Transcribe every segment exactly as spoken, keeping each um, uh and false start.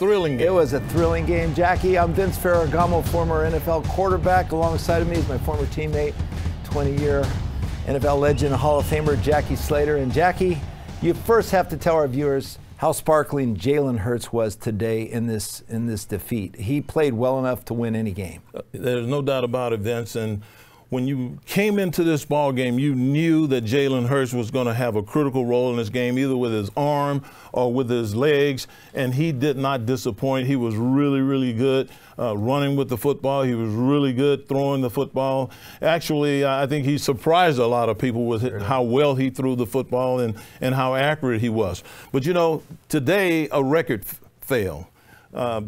Thrilling game. It was a thrilling game, Jackie. I'm Vince Ferragamo, former N F L quarterback. Alongside of me is my former teammate, twenty-year N F L legend, Hall of Famer, Jackie Slater. And Jackie, you first have to tell our viewers how sparkling Jalen Hurts was today in this in this defeat. He played well enough to win any game. There's no doubt about it, Vince. And when you came into this ball game, you knew that Jalen Hurts was going to have a critical role in this game, either with his arm or with his legs, and he did not disappoint. He was really, really good uh, running with the football. He was really good throwing the football. Actually, I think he surprised a lot of people with how well he threw the football and, and how accurate he was. But, you know, today a record failed. Uh,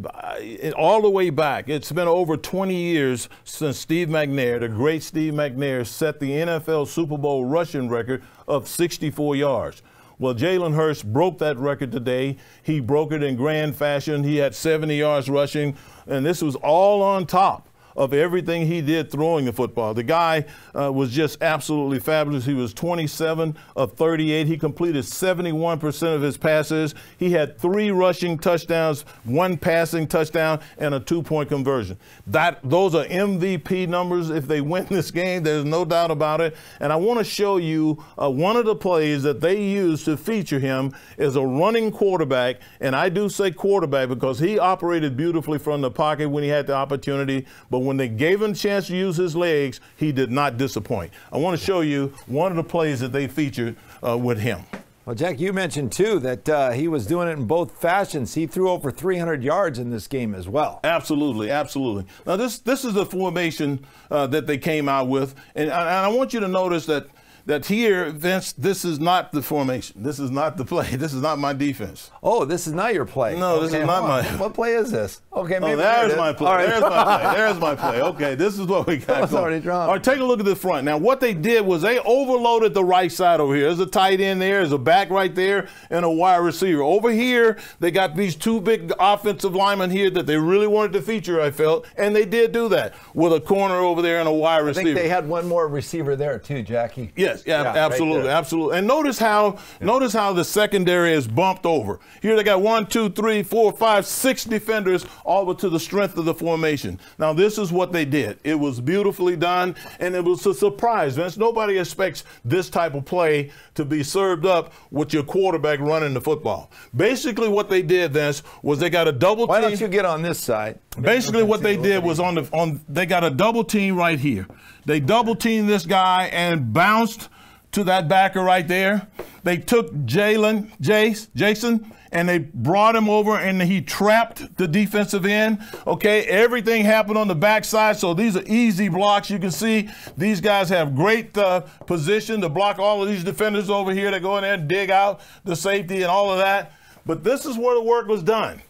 all the way back, it's been over twenty years since Steve McNair, the great Steve McNair, set the N F L Super Bowl rushing record of sixty-four yards. Well, Jalen Hurts broke that record today. He broke it in grand fashion. He had seventy yards rushing, and this was all on top of everything he did throwing the football. The guy uh, was just absolutely fabulous. He was twenty-seven of thirty-eight. He completed seventy-one percent of his passes. He had three rushing touchdowns, one passing touchdown, and a two-point conversion. That, those are M V P numbers. If they win this game, there's no doubt about it. And I want to show you uh, one of the plays that they used to feature him as a running quarterback. And I do say quarterback because he operated beautifully from the pocket when he had the opportunity. But when they gave him a chance to use his legs, he did not disappoint. I want to show you one of the plays that they featured uh, with him. Well, Jack, you mentioned, too, that uh, he was doing it in both fashions. He threw over three hundred yards in this game as well. Absolutely, absolutely. Now, this, this is the formation uh, that they came out with. And, and I want you to notice that, that here, Vince, this is not the formation. This is not the play. This is not my defense. Oh, this is not your play. No, okay, this is not my. What play is this? Okay, maybe. Oh, there's my play. Right. There's my play. There's my play. Okay, this is what we got. That was already drawn. All right, take a look at the front. Now, what they did was they overloaded the right side over here. There's a tight end there. There's a back right there and a wide receiver. Over here, they got these two big offensive linemen here that they really wanted to feature, I felt, and they did do that with a corner over there and a wide receiver. I think they had one more receiver there, too, Jackie. Yeah. Yes, yeah, yeah, absolutely, right absolutely. And notice how yeah. notice how the secondary is bumped over. Here they got one, two, three, four, five, six defenders over to the strength of the formation. Now this is what they did. It was beautifully done, and it was a surprise, Vince. Nobody expects this type of play to be served up with your quarterback running the football. Basically, what they did, Vince, was they got a double team. Why don't you get on this side? Basically, what they did was on the on they got a double team right here. They double teamed this guy and bounced to that backer right there. They took Jalen, Jace, Jason, and they brought him over, and he trapped the defensive end. Okay, everything happened on the backside, so these are easy blocks. You can see these guys have great uh, position to block all of these defenders over here. They go in there and dig out the safety and all of that. But this is where the work was done.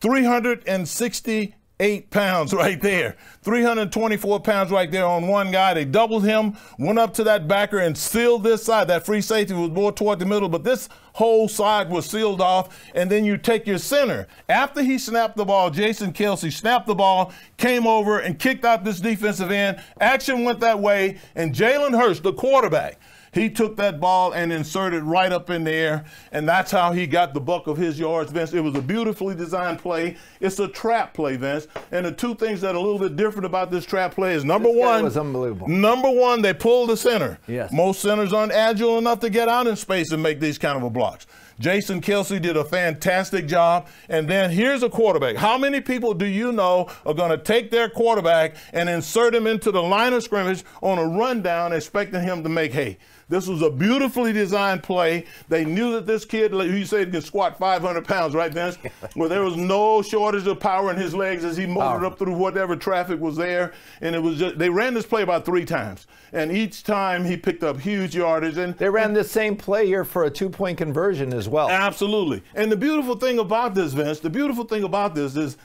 three hundred sixty-eight pounds right there, three hundred twenty-four pounds right there on one guy. They doubled him, went up to that backer and sealed this side. That free safety was more toward the middle, but this whole side was sealed off. And then you take your center. After he snapped the ball, Jason Kelce snapped the ball, came over and kicked out this defensive end. Action went that way, and Jalen Hurts, the quarterback, he took that ball and inserted right up in the air, and that's how he got the bulk of his yards, Vince. It was a beautifully designed play. It's a trap play, Vince. And the two things that are a little bit different about this trap play is, number this one, was unbelievable. Number one, they pulled the center. Yes. Most centers aren't agile enough to get out in space and make these kind of blocks. Jason Kelce did a fantastic job. And then here's a quarterback. How many people do you know are going to take their quarterback and insert him into the line of scrimmage on a rundown expecting him to make hay? This was a beautifully designed play. They knew that this kid, like you said, could squat five hundred pounds, right, Vince? Well, there was no shortage of power in his legs as he motored up through whatever traffic was there. And it was just, they ran this play about three times. And each time he picked up huge yardage. And they ran this same play here for a two-point conversion as well. Absolutely. And the beautiful thing about this, Vince, the beautiful thing about this is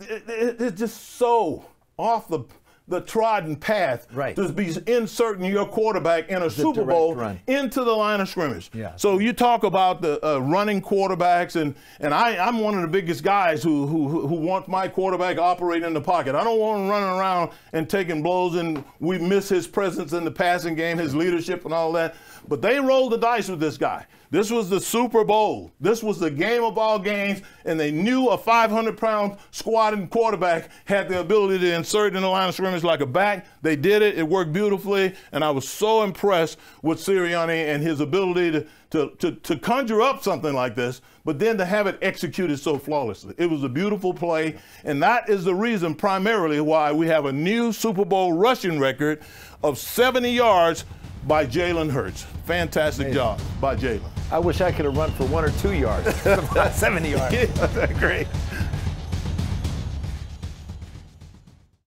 it, it, it's just so off the the trodden path, right, to be inserting your quarterback in a the Super Bowl run into the line of scrimmage. Yeah. So you talk about the uh, running quarterbacks, and, and I, I'm one of the biggest guys who, who, who want my quarterback operating in the pocket. I don't want him running around and taking blows, and we miss his presence in the passing game, his leadership and all that. But they rolled the dice with this guy. This was the Super Bowl. This was the game of all games, and they knew a five hundred pound squatting quarterback had the ability to insert in the line of scrimmage like a back. They did it. It worked beautifully, and I was so impressed with Sirianni and his ability to, to, to, to conjure up something like this, but then to have it executed so flawlessly. It was a beautiful play, and that is the reason primarily why we have a new Super Bowl rushing record of seventy yards by Jalen Hurts. Fantastic Amazing. job by Jalen. I wish I could have run for one or two yards, seventy yards. Yeah, great.